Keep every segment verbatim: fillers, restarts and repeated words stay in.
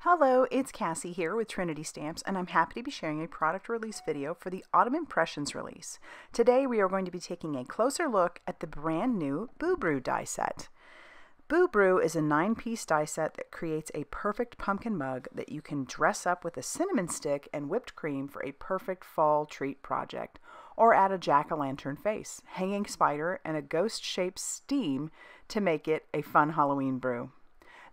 Hello, it's Cassie here with Trinity Stamps, and I'm happy to be sharing a product release video for the Autumn Impressions release. Today we are going to be taking a closer look at the brand new Boo Brew die set. Boo Brew is a nine-piece die set that creates a perfect pumpkin mug that you can dress up with a cinnamon stick and whipped cream for a perfect fall treat project, or add a jack-o'-lantern face, hanging spider, and a ghost-shaped steam to make it a fun Halloween brew.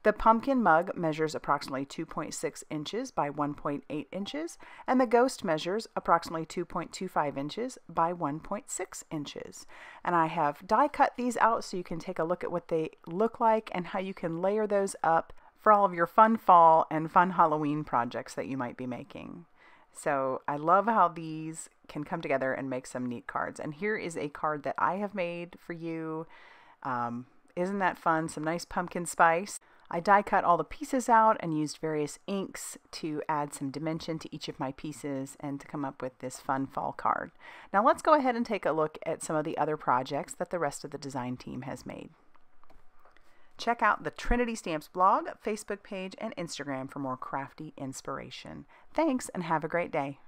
The pumpkin mug measures approximately two point six inches by one point eight inches, and the ghost measures approximately two point two five inches by one point six inches. And I have die cut these out so you can take a look at what they look like and how you can layer those up for all of your fun fall and fun Halloween projects that you might be making. So I love how these can come together and make some neat cards. And here is a card that I have made for you. Um, isn't that fun? Some nice pumpkin spice. I die cut all the pieces out and used various inks to add some dimension to each of my pieces and to come up with this fun fall card. Now let's go ahead and take a look at some of the other projects that the rest of the design team has made. Check out the Trinity Stamps blog, Facebook page, and Instagram for more crafty inspiration. Thanks, and have a great day.